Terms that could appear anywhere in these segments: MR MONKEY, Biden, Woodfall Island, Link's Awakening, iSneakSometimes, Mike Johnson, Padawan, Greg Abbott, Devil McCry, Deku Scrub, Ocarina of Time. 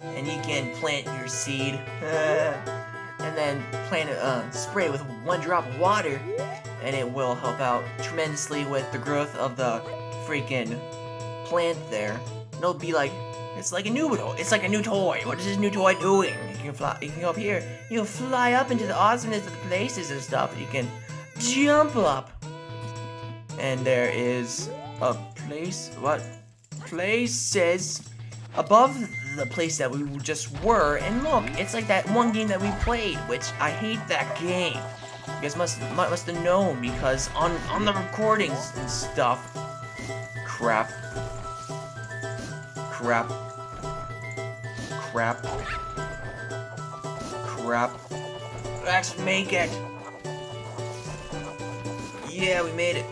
and you can plant your seed, and then plant it, spray it with one drop of water, and it will help out tremendously with the growth of the freaking plant there. And it'll be like, it's like a new toy. What is this new toy doing? You can fly. You can go up here. You can fly up into the awesomeness of the places and stuff. You can jump up. And there is a place. What? Places above the place that we just were. And look, it's like that one game that we played, which I hate that game. You guys must have known, because on the recordings and stuff. Crap. Let's make it. Yeah, we made it.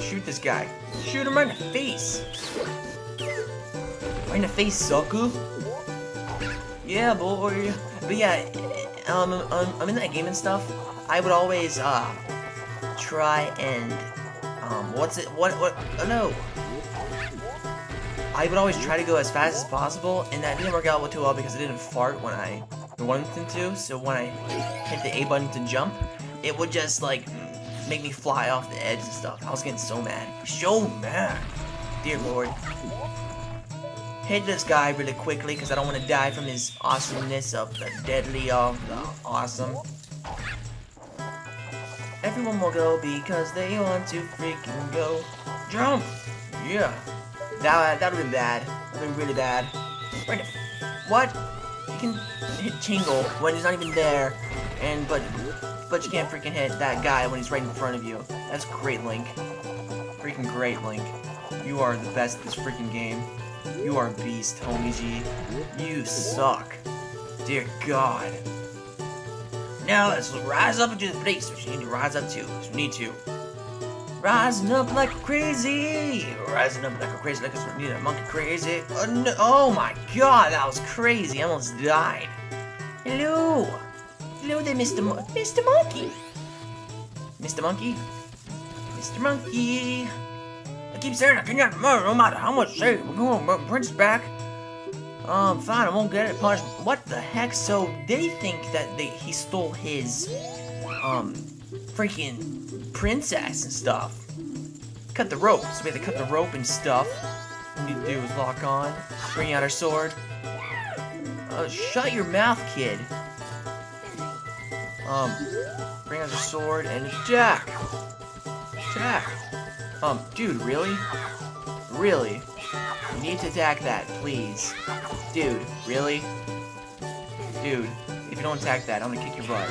Shoot this guy. Shoot him right in the face. Right in the face, sucker. Yeah, boy. But yeah, I'm in that game and stuff. I would always try and I would always try to go as fast as possible, and that didn't work out too well because I didn't fart when I wanted to. So when I hit the A button to jump, it would just like make me fly off the edge and stuff. I was getting so mad, dear Lord. Hit this guy really quickly because I don't want to die from his awesomeness of the deadly of the awesome. Everyone will go because they want to freaking go. Jump! Yeah. That would've been bad. That would've been really bad. Right. What? You can hit Tingle when he's not even there, and but you can't freaking hit that guy when he's right in front of you. That's great, Link. Freaking great, Link. You are the best at this freaking game. You are a beast, homie G. You suck. Dear God. Now let's rise up into the place which you need to rise up to. Which we need to. Rising up like crazy! Rising up like a crazy, like a need a monkey crazy. Oh, no. Oh my God, that was crazy. I almost died. Hello! Hello there, Mr. Monkey! Mr. Monkey? Mr. Monkey! I keep saying I cannot murder no matter how much say. We're going to Prince back. Fine, I won't get it punished. What the heck? So they think that he stole his, freaking princess and stuff. Cut the rope. So we have to cut the rope and stuff. What we need to do is lock on, bring out our sword. Shut your mouth, kid. Bring out your sword and Jack. Jack. Dude, really? Really? You need to attack that, please. Dude, really? Dude, if you don't attack that, I'm gonna kick your butt.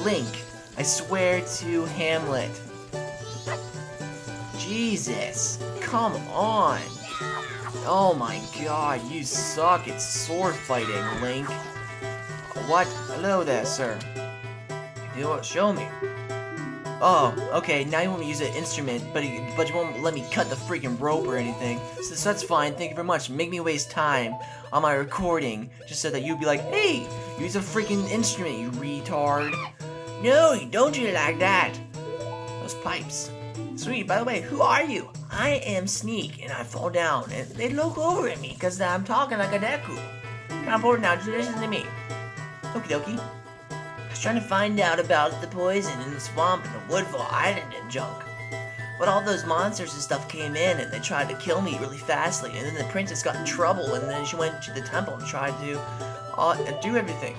Link, I swear to Hamlet. Jesus, come on. Oh my God, you suck at sword fighting, Link. What? Hello there, sir. You know what? Show me. Oh, okay, now you want me to use an instrument, but you won't let me cut the freaking rope or anything. So that's fine, thank you very much. Make me waste time on my recording, just so that you'd be like, hey, use a freaking instrument, you retard. No, you don't do it like that. Those pipes. Sweet, by the way, who are you? I am Sneak, and I fall down, and they look over at me, because I'm talking like a Deku. I'm bored now, just listen to me. Okie dokie. I was trying to find out about the poison in the swamp and the Woodfall Island and junk. But all those monsters and stuff came in and they tried to kill me really fastly. And then the princess got in trouble and then she went to the temple and tried to do everything.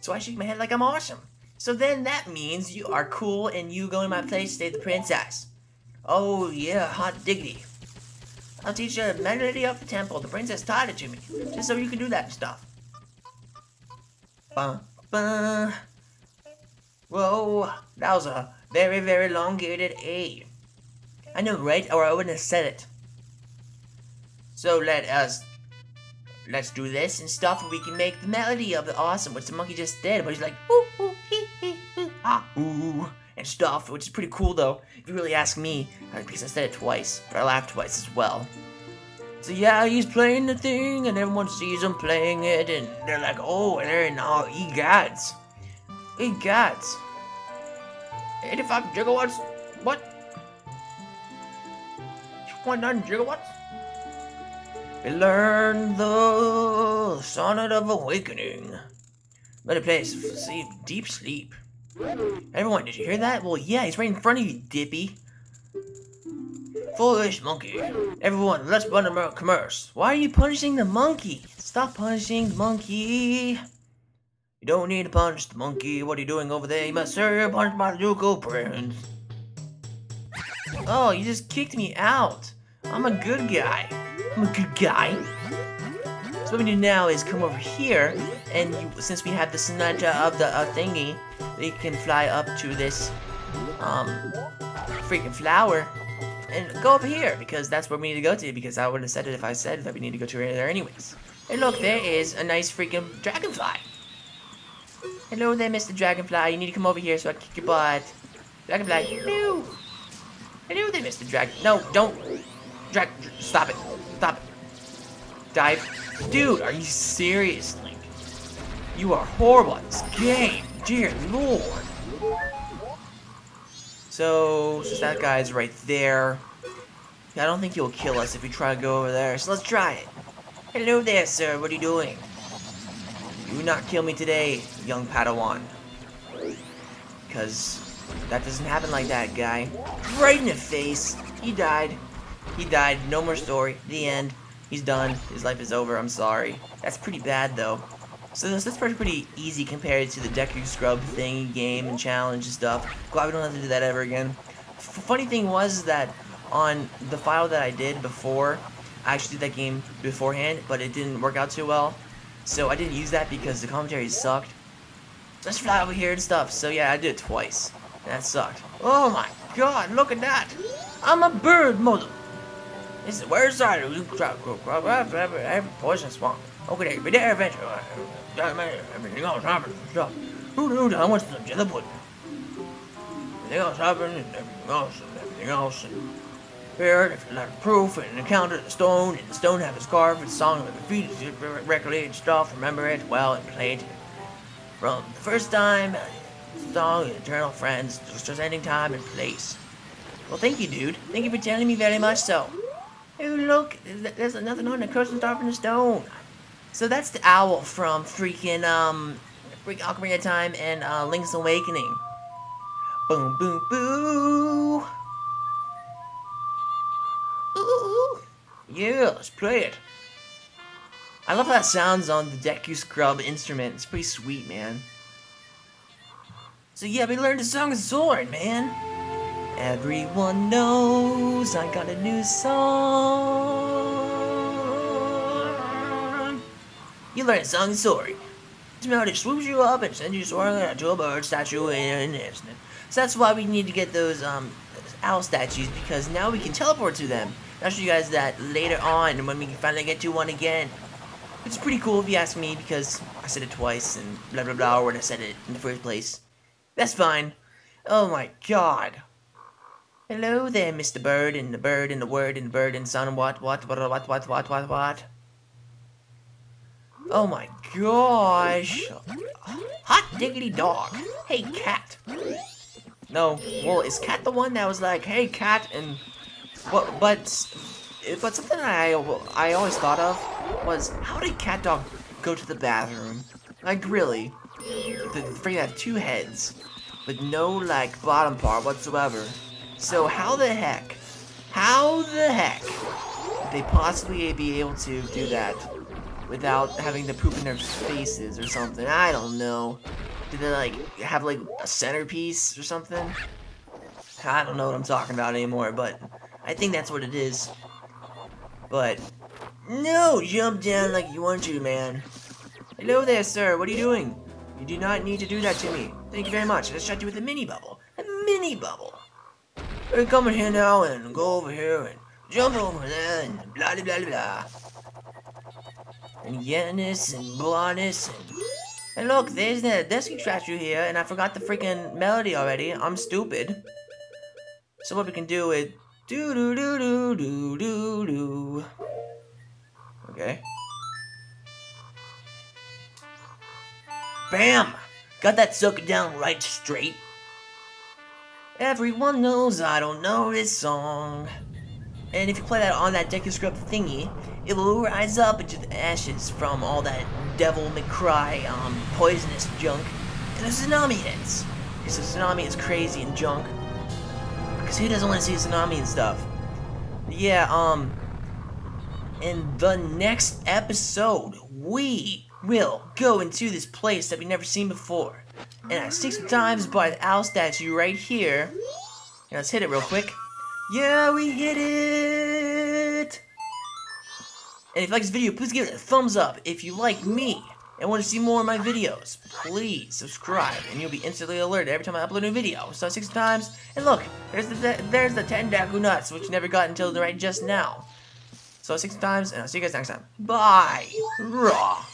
So I shake my head like I'm awesome. So then that means you are cool and you go to my place to save the princess. Oh yeah, hot diggity. I'll teach you a melody of the temple. The princess taught it to me. Just so you can do that stuff. Whoa, that was a very, very elongated A. I know, right? Or I wouldn't have said it. So let's do this and stuff, and we can make the melody of the awesome, which the monkey just did, but he's like, ooh, ooh, hee, hee, hee, ah, ooh, and stuff, which is pretty cool though, if you really ask me, because I said it twice, but I laughed twice as well. So yeah, he's playing the thing, and everyone sees him playing it, and they're like, oh, and they're in all egods. Egods. 85 gigawatts? What? 2.9 gigawatts? We learned the Ocarina of Awakening. Better place for deep sleep. Everyone, did you hear that? Well, yeah, he's right in front of you, Dippy. Foolish monkey. Everyone, let's run a commerce. Why are you punishing the monkey? Stop punishing the monkey. You don't need to punish the monkey. What are you doing over there? You must serve your punch my local friends. Oh, you just kicked me out. I'm a good guy. I'm a good guy. So what we do now is come over here, and since we have the signature of the thingy, we can fly up to this freaking flower and go up here, because that's where we need to go to, because I would have said it if I said that we need to go to there anyways. And look, there is a nice freaking dragonfly. Hello there, Mr. Dragonfly. You need to come over here so I can kick your butt. Dragonfly, hello. Hello there, Mr. Dragon. No, don't. Stop it. Stop it. Dive. Dude, are you serious, Link? You are horrible at this game. Dear Lord. So, since that guy's right there, I don't think he'll kill us if we try to go over there, so let's try it. Hello there, sir. What are you doing? Do not kill me today, young Padawan. Because that doesn't happen like that, guy. Right in the face. He died. He died. No more story. The end. He's done. His life is over. I'm sorry. That's pretty bad, though. So that's pretty easy compared to the Deku Scrub thing, game, and challenge and stuff. Glad we don't have to do that ever again. Funny thing was that on the file that I did before, I actually did that game beforehand, but it didn't work out too well. So I didn't use that because the commentary sucked. Let's fly over here and stuff. So yeah, I did it twice. And that sucked. Oh my god, look at that! I'm a bird model! This is where's our loot crop group? Poison swamp. Okay, there, be there adventure. Everything else happened and stuff. Who I want some jellywood? Everything else happened and everything else. Prepared if you lack proof and encounter the stone, and the stone have a scarf and song of the feet, recollected stuff, remember it well and played it. From the first time, song, eternal friends, just ending time and place. Well, thank you, dude. Thank you for telling me very much so. Hey, look, there's nothing on the cursed star from the stone. So that's the owl from freaking, Ocarina of Time and, Link's Awakening. Boom, boom, boo. Ooh. Yeah, let's play it. I love how that sounds on the Deku Scrub instrument. It's pretty sweet, man. So yeah, we learned the song of Zorn, man. Everyone knows I got a new song. You learn a song of Zorn. This melody swoops you up and sends you soaring to a bird statue in an instant. So that's why we need to get those owl statues, because now we can teleport to them. I'll show you guys that later on when we can finally get to one again. It's pretty cool if you ask me, because I said it twice and blah blah blah, or when I said it in the first place. That's fine. Oh my god. Hello there, Mr. Bird and the bird and the word and the bird and son and what. Oh my gosh. Hot diggity dog. Hey cat. No, well, is Cat the one that was like, "Hey, Cat," and but something I always thought of was, how did Cat Dog go to the bathroom? Like, really, the freaking have two heads with no like bottom part whatsoever. So how the heck would they possibly be able to do that without having to poop in their faces or something? I don't know. Did they, like, have, like, a centerpiece or something? I don't know what I'm talking about anymore, but I think that's what it is. But, no! Jump down like you want to, man. Hello there, sir. What are you doing? You do not need to do that to me. Thank you very much. I just shot you with a mini-bubble. A mini-bubble! Come in here now and go over here and jump over there and blah, blah, blah, blah. And yetness and blahness and... And look, there's the Deku statue here, and I forgot the freaking melody already. I'm stupid. So what we can do is do do do do do do do. Okay. Bam! Got that sucker down right straight. Everyone knows I don't know this song. And if you play that on that Deku Scrub thingy, It will rise up into the ashes from all that Devil McCry, poisonous junk, and a tsunami hits. Because a tsunami is crazy and junk. Because who doesn't want to see a tsunami and stuff? Yeah, in the next episode, we will go into this place that we've never seen before. And at 6 times by the owl statue right here. And let's hit it real quick. Yeah, we hit it! And if you like this video, please give it a thumbs up. If you like me and want to see more of my videos, please subscribe, and you'll be instantly alerted every time I upload a new video. So 6 times, and look, there's the 10 Deku nuts, which never got until right just now. So 6 times, and I'll see you guys next time. Bye! Raw!